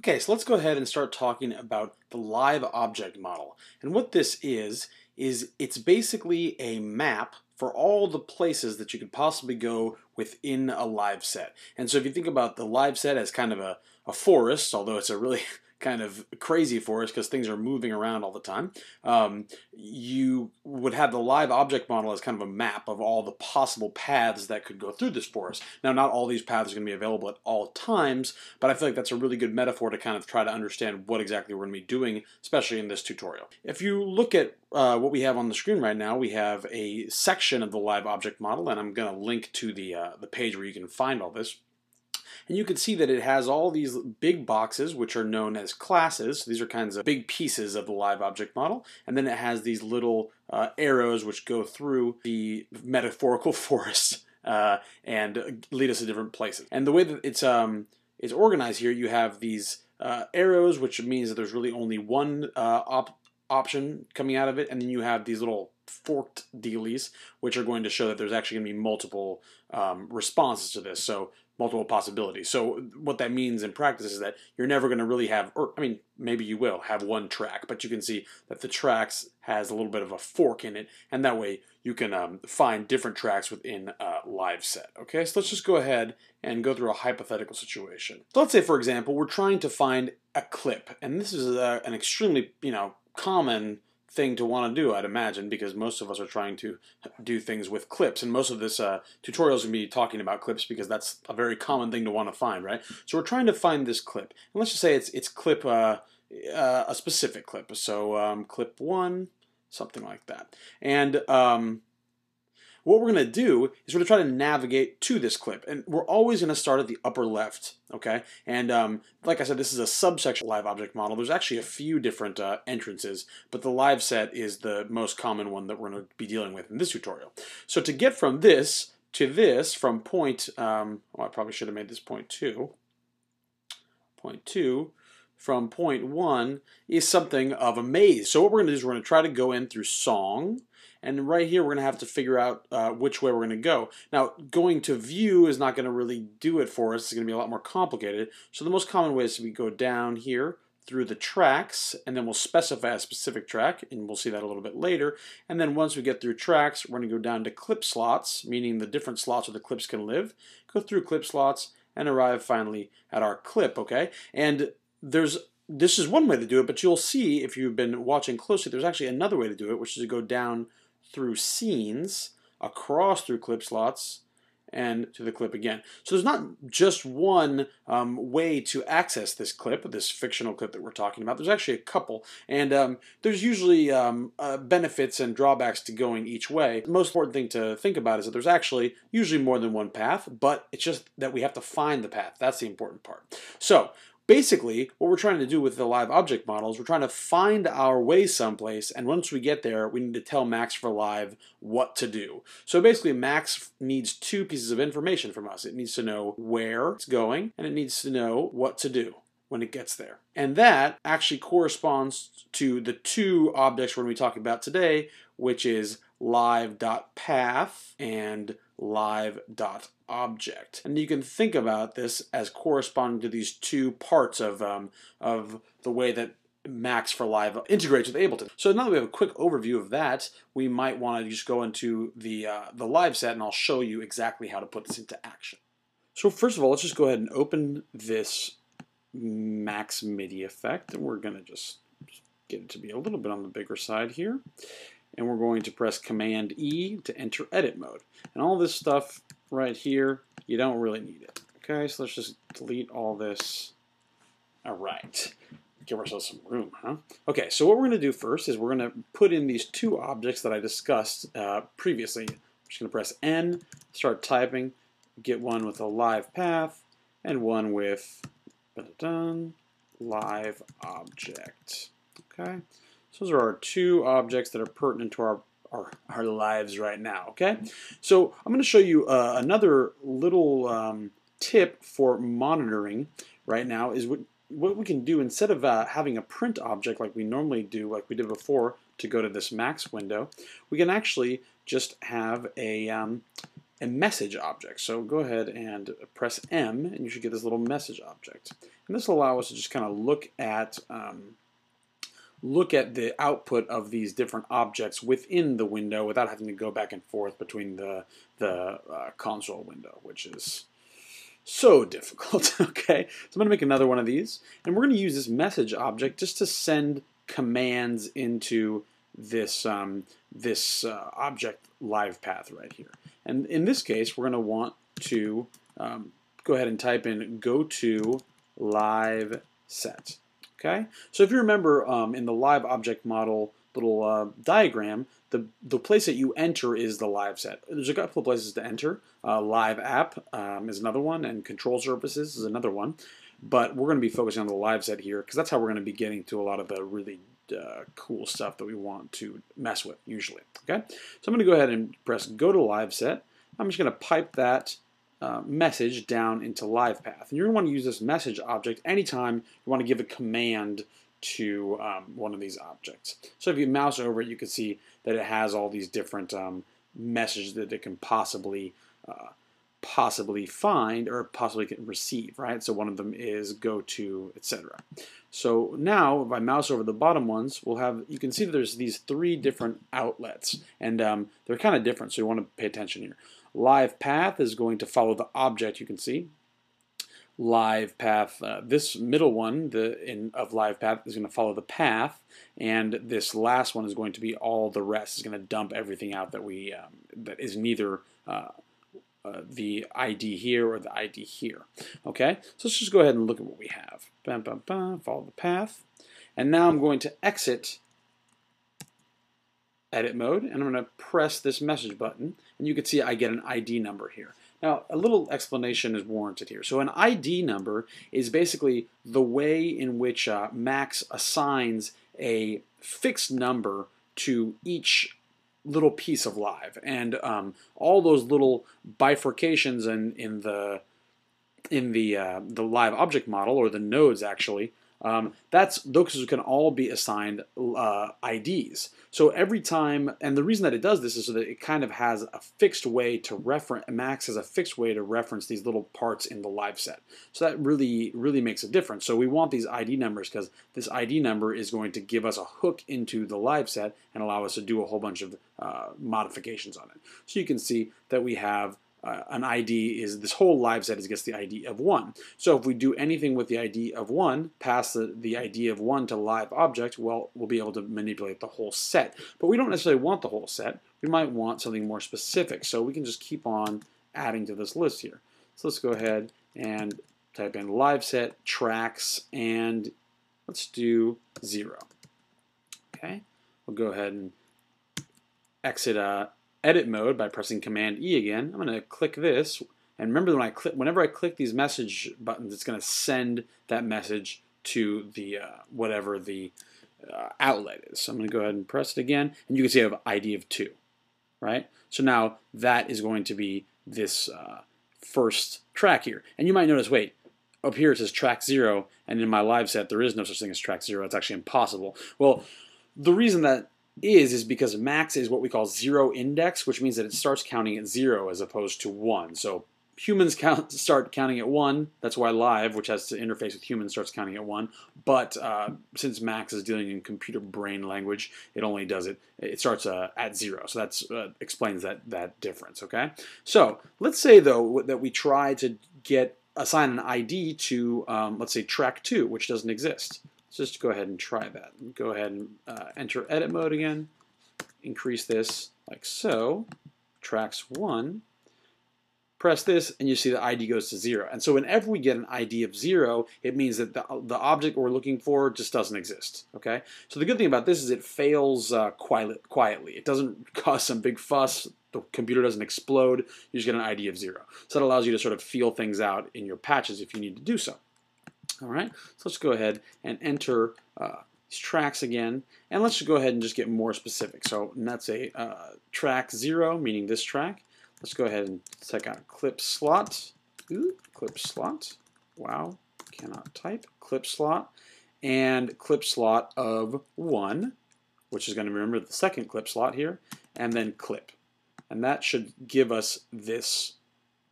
Okay, so let's go ahead and start talking about the live object model. And what this is it's basically a map for all the places that you could possibly go within a live set. And so if you think about the live set as kind of a forest, although it's a really kind of crazy forest because things are moving around all the time, you would have the live object model as kind of a map of all the possible paths that could go through this forest. Now, not all these paths are going to be available at all times, but I feel like that's a really good metaphor to kind of try to understand what exactly we're going to be doing, especially in this tutorial. If you look at what we have on the screen right now, we have a section of the live object model, and I'm going to link to the page where you can find all this. And you can see that it has all these big boxes, which are known as classes. So these are kinds of big pieces of the live object model. And then it has these little arrows which go through the metaphorical forest and lead us to different places. And the way that it's organized here, you have these arrows, which means that there's really only one option coming out of it. And then you have these little forked dealies, which are going to show that there's actually going to be multiple responses to this. So multiple possibilities. So what that means in practice is that you're never going to really have, or I mean, maybe you will have one track, but you can see that the tracks has a little bit of a fork in it, and that way you can find different tracks within live set. Okay, so let's just go ahead and go through a hypothetical situation. So let's say, for example, we're trying to find a clip, and this is an extremely, common thing to want to do, I'd imagine, because most of us are trying to do things with clips, and most of this tutorial is going to be talking about clips because that's a very common thing to want to find, right? So we're trying to find this clip, and let's just say it's clip a specific clip, so clip one, something like that, and what we're going to do is we're going to try to navigate to this clip, and we're always going to start at the upper left, okay? And like I said, this is a subsection live object model. There's actually a few different entrances, but the live set is the most common one that we're going to be dealing with in this tutorial. So to get from this to this, from point, I probably should have made this point two, from point one is something of a maze. So what we're going to do is we're going to try to go in through song, and right here, we're going to have to figure out which way we're going to go. Now, going to view is not going to really do it for us. It's going to be a lot more complicated. So the most common way is we go down here through the tracks, and then we'll specify a specific track, and we'll see that a little bit later. And then once we get through tracks, we're going to go down to clip slots, meaning the different slots where the clips can live, go through clip slots, and arrive finally at our clip, okay? And this is one way to do it, but you'll see, if you've been watching closely, there's actually another way to do it, which is to go down through scenes, across through clip slots, and to the clip again. So there's not just one way to access this clip, this fictional clip that we're talking about. There's actually a couple, and there's usually benefits and drawbacks to going each way. The most important thing to think about is that there's actually usually more than one path, but it's just that we have to find the path. That's the important part. So basically, what we're trying to do with the live object model is we're trying to find our way someplace, and once we get there, we need to tell Max for Live what to do. So basically, Max needs two pieces of information from us. It needs to know where it's going, and it needs to know what to do when it gets there. And that actually corresponds to the two objects we're going to be talking about today, which is live.path and live.object. And you can think about this as corresponding to these two parts of the way that Max for Live integrates with Ableton. So now that we have a quick overview of that, we might want to just go into the live set, and I'll show you exactly how to put this into action. So first of all, let's just go ahead and open this Max MIDI effect, and we're going to just get it to be a little bit on the bigger side here. And we're going to press Command E to enter edit mode. And all this stuff right here, you don't really need it. Okay, so let's just delete all this. All right, give ourselves some room, huh? Okay, so what we're gonna do first is we're gonna put in these two objects that I discussed previously. I'm just gonna press N, start typing, get one with a live path, and one with live object, okay? So those are our two objects that are pertinent to our lives right now, okay? So I'm going to show you another little tip for monitoring right now is what we can do instead of having a print object like we normally do, like we did before, to go to this Max window, we can actually just have a message object. So go ahead and press M and you should get this little message object. And this will allow us to just kind of look at the output of these different objects within the window without having to go back and forth between the console window, which is so difficult. Okay, so I'm going to make another one of these, and we're going to use this message object just to send commands into this this object live path right here. And in this case, we're going to want to go ahead and type in go to live set. Okay, so if you remember in the live object model little diagram, the place that you enter is the live set. There's a couple of places to enter. Live app is another one, and control surfaces is another one. But we're going to be focusing on the live set here because that's how we're going to be getting to a lot of the really cool stuff that we want to mess with usually. Okay, so I'm going to go ahead and press go to live set. I'm just going to pipe that message down into live path, and you're going to want to use this message object anytime you want to give a command to one of these objects. So if you mouse over it, you can see that it has all these different messages that it can possibly find or possibly can receive, right? So one of them is go to, etc. So now if I mouse over the bottom ones, you can see that there's these three different outlets, and they're kind of different, so you want to pay attention here. Live path is going to follow the object, you can see. Live path, this middle one of live path is going to follow the path, and this last one is going to be all the rest. It's going to dump everything out that we that is neither the ID here or the ID here. Okay, so let's just go ahead and look at what we have. Bam, bam, bam, follow the path, and now I'm going to exit edit mode, and I'm going to press this message button, and you can see I get an ID number here. Now, a little explanation is warranted here. So an ID number is basically the way in which Max assigns a fixed number to each little piece of live, and all those little bifurcations in the live object model, or the nodes actually, those can all be assigned IDs. So every time, and the reason that it does this is so that it kind of has a fixed way to reference, Max has a fixed way to reference these little parts in the live set. So that really, really makes a difference. So we want these ID numbers because this ID number is going to give us a hook into the live set and allow us to do a whole bunch of modifications on it. So you can see that we have an ID is, this whole live set gets the ID of 1. So if we do anything with the ID of 1, pass the ID of 1 to live object, well, we'll be able to manipulate the whole set. But we don't necessarily want the whole set. We might want something more specific. So we can just keep on adding to this list here. So let's go ahead and type in live set, tracks, and let's do 0. Okay, we'll go ahead and exit edit mode by pressing Command E again. I'm going to click this, and remember that whenever I click these message buttons, it's going to send that message to the whatever the outlet is. So I'm going to go ahead and press it again, and you can see I have ID of 2, right? So now that is going to be this first track here. And you might notice, wait, up here it says track 0, and in my live set there is no such thing as track 0. It's actually impossible. Well, the reason that is because Max is what we call zero index, which means that it starts counting at 0 as opposed to 1. So humans start counting at 1. That's why live, which has to interface with humans, starts counting at 1. But since Max is dealing in computer brain language, it only does it. It starts at 0. So that explains that difference. Okay. So let's say though that we try to assign an ID to let's say track 2, which doesn't exist. Just go ahead and try that. Go ahead and enter edit mode again. Increase this like so. Tracks 1. Press this, and you see the ID goes to 0. And so whenever we get an ID of 0, it means that the object we're looking for just doesn't exist. Okay. So the good thing about this is it fails quietly. It doesn't cause some big fuss. The computer doesn't explode. You just get an ID of 0. So that allows you to sort of feel things out in your patches if you need to do so. All right, so let's go ahead and enter these tracks again, and let's just go ahead and just get more specific. So let's say track 0, meaning this track. Let's go ahead and check out clip slot. Ooh, clip slot. Wow, cannot type. Clip slot, and clip slot of 1, which is going to remember the second clip slot here, and then clip. and that should give us this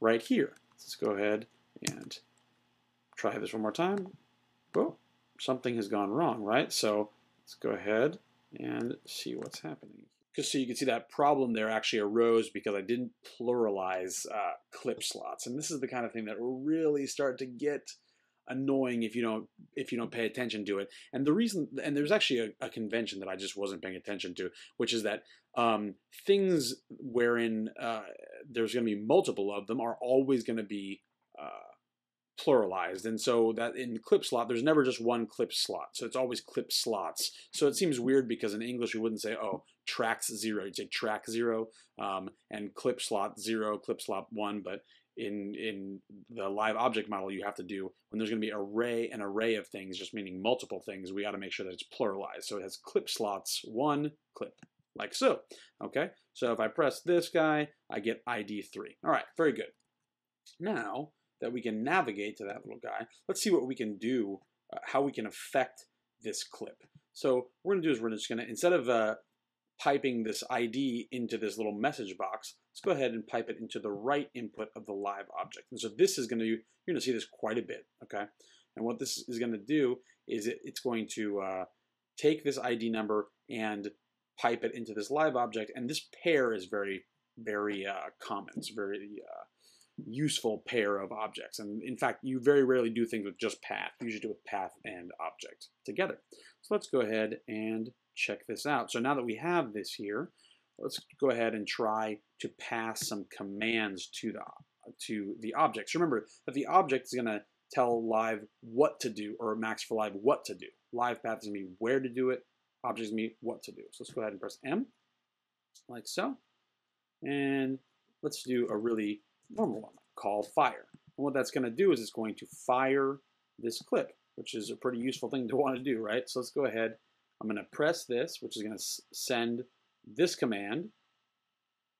right here. Let's go ahead and try this one more time. Oh, something has gone wrong, right? So let's go ahead and see what's happening. Just so you can see that problem there actually arose because I didn't pluralize clip slots. And this is the kind of thing that will really start to get annoying if you don't pay attention to it. And the reason, and there's actually a convention that I just wasn't paying attention to, which is that things wherein there's going to be multiple of them are always going to be pluralized. And so that in clip slot, there's never just one clip slot. So it's always clip slots. So it seems weird because in English, we wouldn't say, oh, tracks 0. You'd say track 0 and clip slot 0, clip slot 1. But in the live object model, you have to do, when there's going to be an array of things, just meaning multiple things, we got to make sure that it's pluralized. So it has clip slots 1, clip, like so. Okay. So if I press this guy, I get ID 3. All right. Very good. Now that we can navigate to that little guy, let's see what we can do, how we can affect this clip. So what we're going to do is we're just going to, instead of piping this ID into this little message box, let's go ahead and pipe it into the right input of the live object. And so this is going to, you're going to see this quite a bit, okay? And what this is going to do is it's going to take this ID number and pipe it into this live object. And this pair is very, very common. It's very useful pair of objects. And in fact, you very rarely do things with just path. You usually do with path and object together. So let's go ahead and check this out. So now that we have this here, let's go ahead and try to pass some commands to the objects. Remember that the object is going to tell Live what to do, or Max for Live what to do. Live path is going to be where to do it. Object is going to be what to do. So let's go ahead and press M, like so. And let's do a really normal one, call fire. And what that's going to do is it's going to fire this clip, which is a pretty useful thing to want to do, right? So let's go ahead. I'm going to press this, which is going to send this command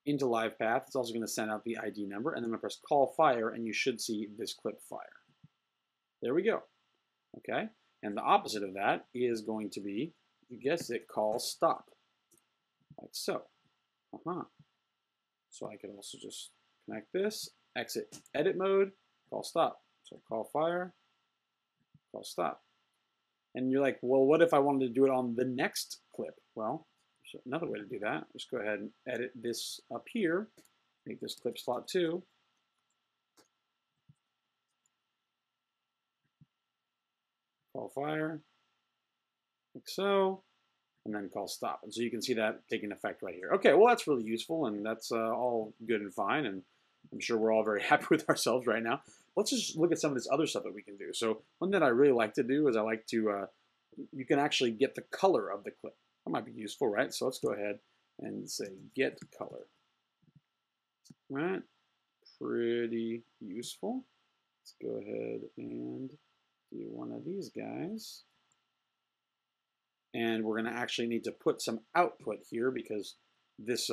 into live path. It's also going to send out the ID number, and then I'm going to press call fire, and you should see this clip fire. There we go. Okay. And the opposite of that is going to be, you guessed it, call stop, like so. So I could also just connect this, exit edit mode, call stop. So call fire, call stop. And you're like, well, what if I wanted to do it on the next clip? Well, there's another way to do that. Just go ahead and edit this up here. Make this clip slot 2. Call fire, like so, and then call stop. And so you can see that taking effect right here. Okay, well, that's really useful, and that's all good and fine, and I'm sure we're all very happy with ourselves right now. Let's just look at some of this other stuff that we can do. So one that I really like to do is I like to, you can actually get the color of the clip. That might be useful, right? So let's go ahead and say get color. Right, pretty useful. Let's go ahead and do one of these guys. And we're gonna actually need to put some output here because this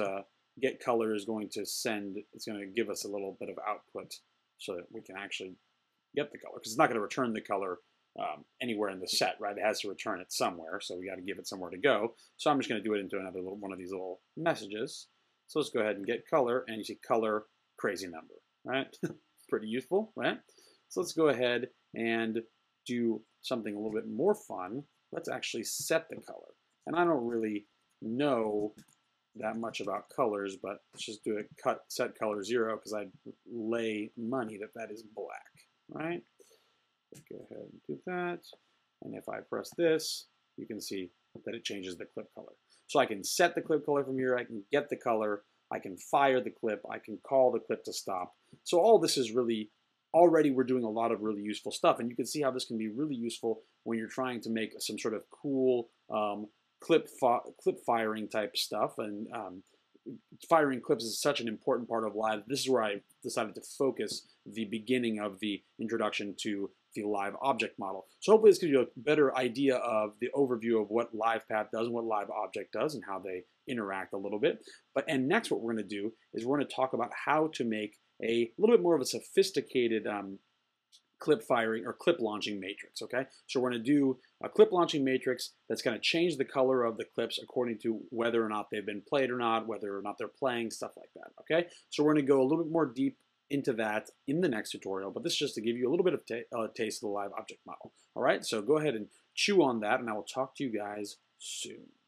get color is going to send, it's gonna give us a little bit of output so that we can actually get the color, because it's not going to return the color anywhere in the set, right? It has to return it somewhere, so we got to give it somewhere to go. So I'm just going to do it into another little, one of these little messages. So let's go ahead and get color, and you see color, crazy number, right? Pretty useful, right? So let's go ahead and do something a little bit more fun. Let's actually set the color. And I don't really know that much about colors, but let's just do a set color 0 because I'd lay money that that is black, right? Let's go ahead and do that. And if I press this, you can see that it changes the clip color. So I can set the clip color from here. I can get the color. I can fire the clip. I can call the clip to stop. So all this is really, already we're doing a lot of really useful stuff. And you can see how this can be really useful when you're trying to make some sort of cool clip firing type stuff, and firing clips is such an important part of Live. This is where I decided to focus the beginning of the introduction to the live object model. So hopefully this gives you a better idea of the overview of what live path does and what live object does and how they interact a little bit. But and next what we're going to do is we're going to talk about how to make a little bit more of a sophisticated clip firing or clip launching matrix, okay? So we're gonna do a clip launching matrix that's gonna change the color of the clips according to whether or not they've been played or not, whether or not they're playing, stuff like that, okay? So we're gonna go a little bit more deep into that in the next tutorial, but this is just to give you a little bit of taste of the live object model, all right? So go ahead and chew on that, and I will talk to you guys soon.